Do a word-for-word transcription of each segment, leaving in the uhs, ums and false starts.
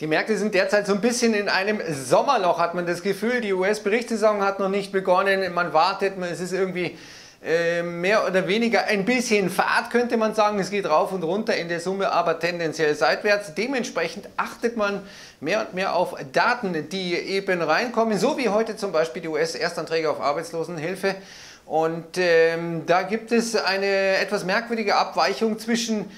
Die Märkte sind derzeit so ein bisschen in einem Sommerloch, hat man das Gefühl. Die U S-Berichtssaison hat noch nicht begonnen, man wartet, es ist irgendwie äh, mehr oder weniger ein bisschen Fahrt, könnte man sagen. Es geht rauf und runter in der Summe, aber tendenziell seitwärts. Dementsprechend achtet man mehr und mehr auf Daten, die eben reinkommen, so wie heute zum Beispiel die U S-Erstanträge auf Arbeitslosenhilfe. Und ähm, da gibt es eine etwas merkwürdige Abweichung zwischen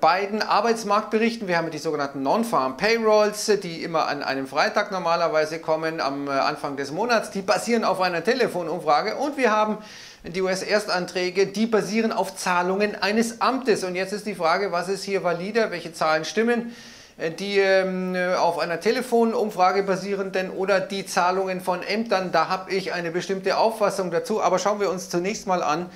beiden Arbeitsmarktberichten. Wir haben die sogenannten Non-Farm Payrolls, die immer an einem Freitag normalerweise kommen, am Anfang des Monats. Die basieren auf einer Telefonumfrage. Und wir haben die U S-Erstanträge, die basieren auf Zahlungen eines Amtes. Und jetzt ist die Frage, was ist hier valider, welche Zahlen stimmen? Die ähm, auf einer Telefonumfrage basierenden oder die Zahlungen von Ämtern, da habe ich eine bestimmte Auffassung dazu. Aber schauen wir uns zunächst mal an,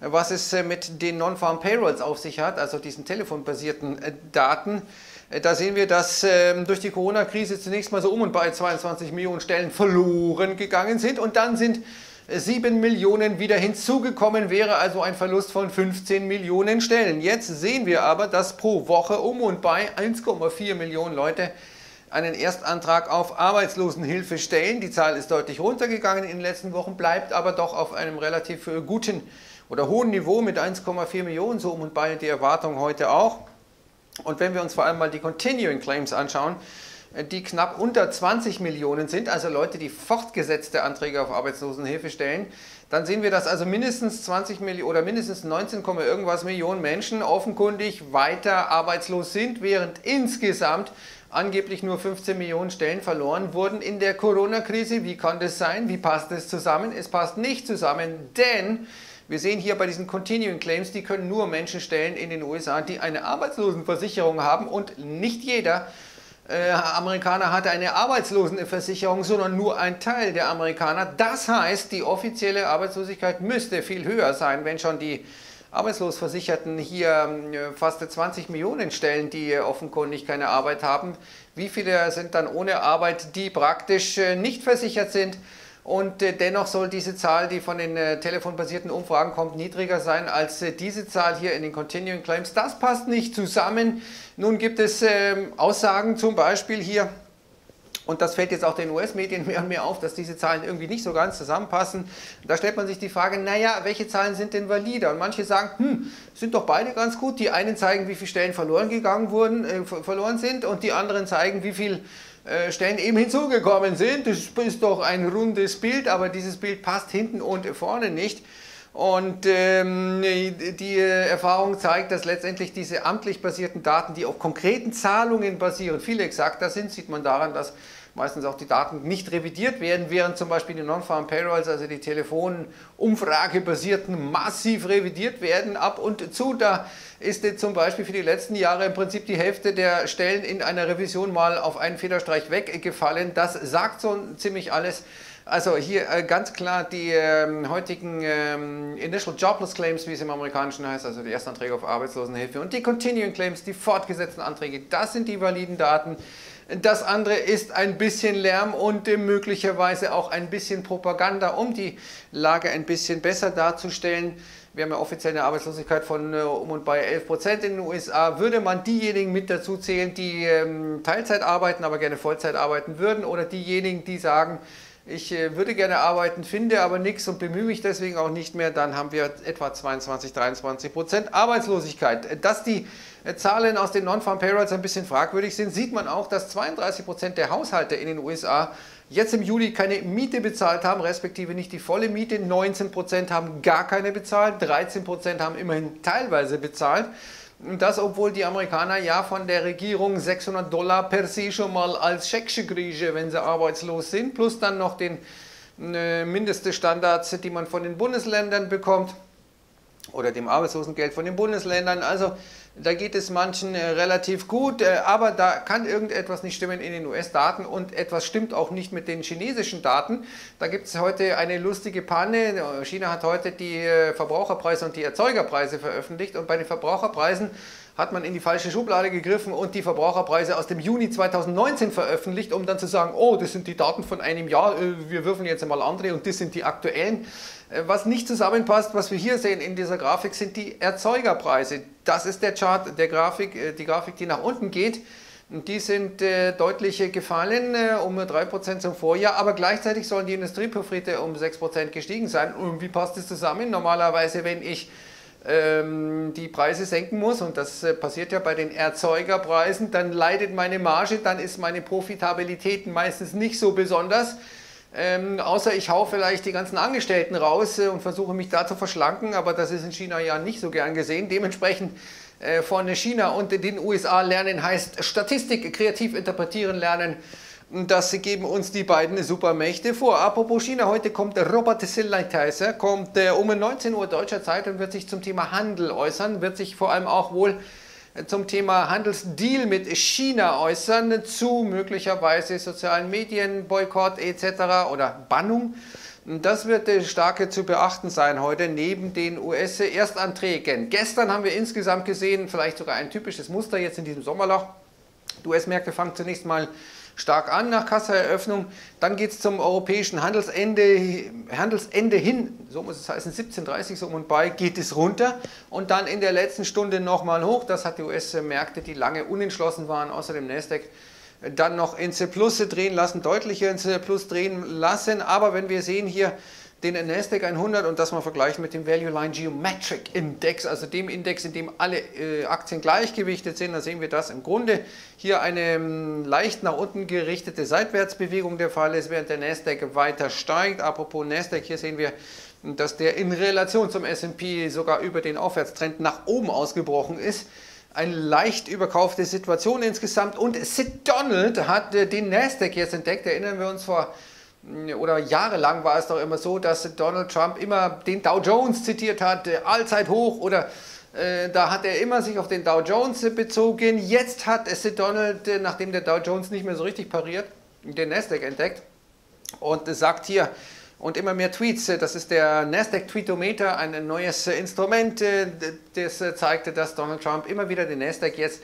was es mit den Non-Farm Payrolls auf sich hat, also diesen telefonbasierten Daten. Da sehen wir, dass ähm, durch die Corona-Krise zunächst mal so um und bei zweiundzwanzig Millionen Stellen verloren gegangen sind und dann sind sieben Millionen wieder hinzugekommen, wäre also ein Verlust von fünfzehn Millionen Stellen. Jetzt sehen wir aber, dass pro Woche um und bei eins Komma vier Millionen Leute einen Erstantrag auf Arbeitslosenhilfe stellen. Die Zahl ist deutlich runtergegangen in den letzten Wochen, bleibt aber doch auf einem relativ guten oder hohen Niveau mit eins Komma vier Millionen, so um und bei die Erwartung heute auch. Und wenn wir uns vor allem mal die Continuing Claims anschauen, die knapp unter zwanzig Millionen sind, also Leute, die fortgesetzte Anträge auf Arbeitslosenhilfe stellen, dann sehen wir, dass also mindestens zwanzig Millionen oder mindestens neunzehn, irgendwas Millionen Menschen offenkundig weiter arbeitslos sind, während insgesamt angeblich nur fünfzehn Millionen Stellen verloren wurden in der Corona-Krise. Wie kann das sein? Wie passt das zusammen? Es passt nicht zusammen, denn wir sehen hier bei diesen Continuing Claims, die können nur Menschen stellen in den U S A, die eine Arbeitslosenversicherung haben, und nicht jeder Äh, Amerikaner hatte eine Arbeitslosenversicherung, sondern nur ein Teil der Amerikaner. Das heißt, die offizielle Arbeitslosigkeit müsste viel höher sein, wenn schon die Arbeitslosversicherten hier äh, fast zwanzig Millionen Stellen, die offenkundig keine Arbeit haben. Wie viele sind dann ohne Arbeit, die praktisch äh, nicht versichert sind? Und äh, dennoch soll diese Zahl, die von den äh, telefonbasierten Umfragen kommt, niedriger sein als äh, diese Zahl hier in den Continuing Claims. Das passt nicht zusammen. Nun gibt es äh, Aussagen zum Beispiel hier, und das fällt jetzt auch den U S-Medien mehr und mehr auf, dass diese Zahlen irgendwie nicht so ganz zusammenpassen. Da stellt man sich die Frage, naja, welche Zahlen sind denn valide? Und manche sagen, hm, sind doch beide ganz gut. Die einen zeigen, wie viele Stellen verloren gegangen wurden, äh, verloren sind, und die anderen zeigen, wie viel äh, Stellen eben hinzugekommen sind. Das ist doch ein rundes Bild, aber dieses Bild passt hinten und vorne nicht. Und ähm, die Erfahrung zeigt, dass letztendlich diese amtlich basierten Daten, die auf konkreten Zahlungen basieren, viel exakter sind. Sieht man daran, dass meistens auch die Daten nicht revidiert werden, während zum Beispiel die Non-Farm Payrolls, also die Telefonumfrage-basierten, massiv revidiert werden ab und zu. Da ist jetzt zum Beispiel für die letzten Jahre im Prinzip die Hälfte der Stellen in einer Revision mal auf einen Federstreich weggefallen. Das sagt so ziemlich alles. Also hier ganz klar die ähm, heutigen ähm, Initial Jobless Claims, wie es im Amerikanischen heißt, also die Erstanträge auf Arbeitslosenhilfe, und die Continuing Claims, die fortgesetzten Anträge, das sind die validen Daten. Das andere ist ein bisschen Lärm und äh, möglicherweise auch ein bisschen Propaganda, um die Lage ein bisschen besser darzustellen. Wir haben ja offiziell eine Arbeitslosigkeit von äh, um und bei elf Prozent in den U S A. Würde man diejenigen mit dazu zählen, die ähm, Teilzeit arbeiten, aber gerne Vollzeit arbeiten würden, oder diejenigen, die sagen, ich würde gerne arbeiten, finde aber nichts und bemühe mich deswegen auch nicht mehr, dann haben wir etwa zweiundzwanzig, dreiundzwanzig Prozent Arbeitslosigkeit. Dass die Zahlen aus den Non-Farm Payrolls ein bisschen fragwürdig sind, sieht man auch, dass zweiunddreißig Prozent der Haushalte in den U S A jetzt im Juli keine Miete bezahlt haben, respektive nicht die volle Miete. neunzehn Prozent haben gar keine bezahlt, dreizehn Prozent haben immerhin teilweise bezahlt. Und das, obwohl die Amerikaner ja von der Regierung sechshundert Dollar per se schon mal als Scheck'sche Grieche, wenn sie arbeitslos sind, plus dann noch den äh, Mindeststandards, die man von den Bundesländern bekommt oder dem Arbeitslosengeld von den Bundesländern. Also da geht es manchen äh, relativ gut, äh, aber da kann irgendetwas nicht stimmen in den U S-Daten, und etwas stimmt auch nicht mit den chinesischen Daten. Da gibt es heute eine lustige Panne. China hat heute die äh, Verbraucherpreise und die Erzeugerpreise veröffentlicht, und bei den Verbraucherpreisen hat man in die falsche Schublade gegriffen und die Verbraucherpreise aus dem Juni zweitausendneunzehn veröffentlicht, um dann zu sagen, oh, das sind die Daten von einem Jahr, wir würfeln jetzt einmal andere und das sind die aktuellen. Was nicht zusammenpasst, was wir hier sehen in dieser Grafik, sind die Erzeugerpreise. Das ist der Chart der Grafik, die Grafik, die nach unten geht. Die sind äh, deutlich gefallen, äh, um drei Prozent zum Vorjahr, aber gleichzeitig sollen die Industrieprofite um sechs Prozent gestiegen sein. Und wie passt das zusammen? Normalerweise, wenn ich ähm, die Preise senken muss, und das äh, passiert ja bei den Erzeugerpreisen, dann leidet meine Marge, dann ist meine Profitabilität meistens nicht so besonders. Ähm, außer ich hau vielleicht die ganzen Angestellten raus äh, und versuche mich da zu verschlanken, aber das ist in China ja nicht so gern gesehen. Dementsprechend äh, von China und den U S A lernen heißt Statistik kreativ interpretieren lernen. Das geben uns die beiden Supermächte vor. Apropos China, heute kommt Robert Lighthizer, kommt äh, um neunzehn Uhr deutscher Zeit und wird sich zum Thema Handel äußern, wird sich vor allem auch wohl zum Thema Handelsdeal mit China äußern, zu möglicherweise sozialen Medien, Boykott et cetera oder Bannung. Das wird stark zu beachten sein heute neben den U S-Erstanträgen. Gestern haben wir insgesamt gesehen, vielleicht sogar ein typisches Muster jetzt in diesem Sommerloch. Die U S-Märkte fangen zunächst mal stark an nach Kassaeröffnung. Dann geht es zum europäischen Handelsende, Handelsende hin, so muss es heißen, siebzehn Uhr dreißig so um und bei, geht es runter und dann in der letzten Stunde nochmal hoch. Das hat die U S-Märkte, die lange unentschlossen waren, außer dem Nasdaq, dann noch ins Plus drehen lassen, deutlicher ins Plus drehen lassen. Aber wenn wir sehen hier den Nasdaq hundert und das mal vergleichen mit dem Value Line Geometric Index, also dem Index, in dem alle äh, Aktien gleichgewichtet sind, dann sehen wir, dass im Grunde hier eine m, leicht nach unten gerichtete Seitwärtsbewegung der Fall ist, während der Nasdaq weiter steigt. Apropos Nasdaq, hier sehen wir, dass der in Relation zum S und P sogar über den Aufwärtstrend nach oben ausgebrochen ist. Eine leicht überkaufte Situation insgesamt und Sid Donald hat äh, den Nasdaq jetzt entdeckt, erinnern wir uns vor oder jahrelang war es doch immer so, dass Donald Trump immer den Dow Jones zitiert hat, Allzeithoch oder äh, da hat er immer sich auf den Dow Jones bezogen. Jetzt hat es Donald, nachdem der Dow Jones nicht mehr so richtig pariert, den Nasdaq entdeckt und sagt hier und immer mehr Tweets, das ist der Nasdaq-Tweetometer, ein neues Instrument, das zeigte, dass Donald Trump immer wieder den Nasdaq jetzt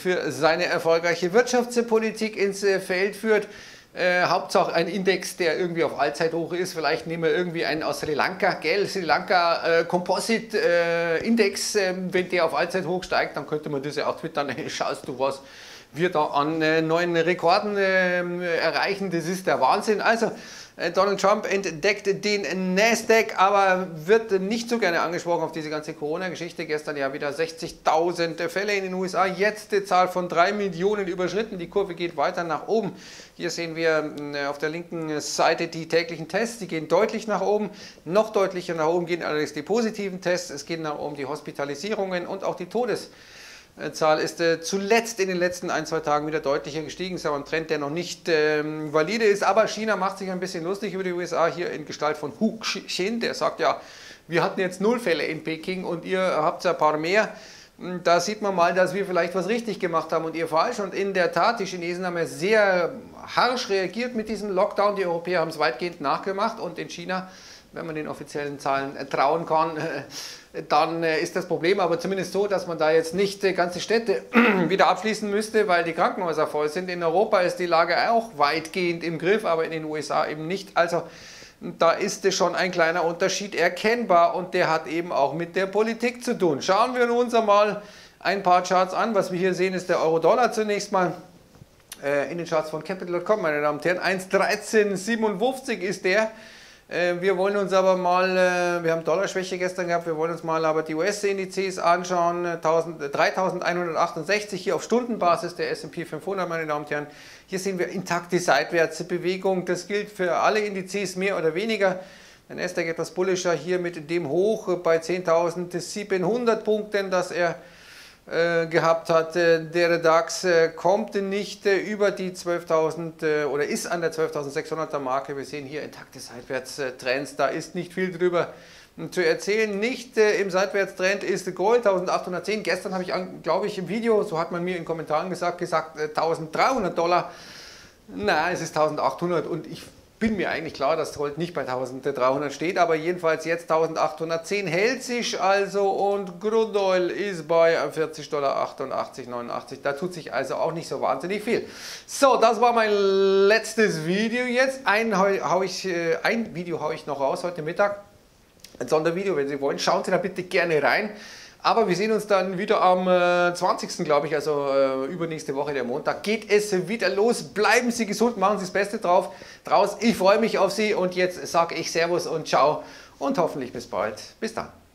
für seine erfolgreiche Wirtschaftspolitik ins Feld führt. Äh, Hauptsache ein Index, der irgendwie auf Allzeithoch ist. Vielleicht nehmen wir irgendwie einen aus Sri Lanka, gell? Sri Lanka äh, Composite äh, Index. Äh, wenn der auf Allzeithoch steigt, dann könnte man das ja auch twittern. Hey, schaust du, was wir da an äh, neuen Rekorden äh, erreichen? Das ist der Wahnsinn. Also äh, Donald Trump entdeckt den Nasdaq, aber wird nicht so gerne angesprochen auf diese ganze Corona-Geschichte. Gestern ja wieder sechzigtausend Fälle in den U S A. Jetzt die Zahl von drei Millionen überschritten. Die Kurve geht weiter nach oben. Hier sehen wir auf der linken Seite die täglichen Tests, die gehen deutlich nach oben, noch deutlicher nach oben gehen allerdings die positiven Tests, es gehen nach oben die Hospitalisierungen und auch die Todeszahl ist zuletzt in den letzten ein, zwei Tagen wieder deutlicher gestiegen, ist aber ein Trend, der noch nicht ähm, valide ist, aber China macht sich ein bisschen lustig über die U S A, hier in Gestalt von Hu Xin, der sagt ja, wir hatten jetzt null Fälle in Peking und ihr habt ja ein paar mehr. Da sieht man mal, dass wir vielleicht was richtig gemacht haben und ihr falsch. Und in der Tat, die Chinesen haben ja sehr harsch reagiert mit diesem Lockdown. Die Europäer haben es weitgehend nachgemacht. Und in China, wenn man den offiziellen Zahlen trauen kann, dann ist das Problem aber zumindest so, dass man da jetzt nicht ganze Städte wieder abschließen müsste, weil die Krankenhäuser voll sind. In Europa ist die Lage auch weitgehend im Griff, aber in den U S A eben nicht. Also da ist schon ein kleiner Unterschied erkennbar und der hat eben auch mit der Politik zu tun. Schauen wir uns einmal ein paar Charts an. Was wir hier sehen, ist der Euro-Dollar zunächst mal äh, in den Charts von Capital Punkt com, meine Damen und Herren. eins Komma dreizehn siebenundfünfzig ist der. Äh, wir wollen uns aber mal, äh, wir haben Dollarschwäche gestern gehabt, wir wollen uns mal aber die U S-Indizes anschauen. dreitausendeinhundertachtundsechzig hier auf Stundenbasis der S und P fünfhundert, meine Damen und Herren. Hier sehen wir intakte Seitwärtsbewegung. Das gilt für alle Indizes mehr oder weniger. Dann ist der etwas bullischer hier mit dem Hoch bei zehntausendsiebenhundert Punkten, das er äh, gehabt hat. Der DAX äh, kommt nicht äh, über die zwölftausend äh, oder ist an der zwölftausendsechshunderter Marke. Wir sehen hier intakte Seitwärtstrends. Da ist nicht viel drüber zu erzählen. Nicht äh, im Seitwärtstrend ist Gold eintausendachthundertzehn. Gestern habe ich, glaube ich, im Video, so hat man mir in Kommentaren gesagt, gesagt äh, eintausenddreihundert Dollar. Na, es ist eintausendachthundert und ich bin mir eigentlich klar, dass Gold nicht bei eintausenddreihundert steht, aber jedenfalls jetzt eintausendachthundertzehn hält sich also und Crude Oil ist bei vierzig Dollar achtundachtzig, neunundachtzig. Da tut sich also auch nicht so wahnsinnig viel. So, das war mein letztes Video jetzt. Ein, hau ich, ein Video haue ich noch raus heute Mittag. Ein Sondervideo, wenn Sie wollen. Schauen Sie da bitte gerne rein. Aber wir sehen uns dann wieder am äh, zwanzigsten glaube ich, also äh, übernächste Woche, der Montag. Geht es wieder los. Bleiben Sie gesund, machen Sie das Beste drauf, draus. Ich freue mich auf Sie und jetzt sage ich Servus und Ciao und hoffentlich bis bald. Bis dann.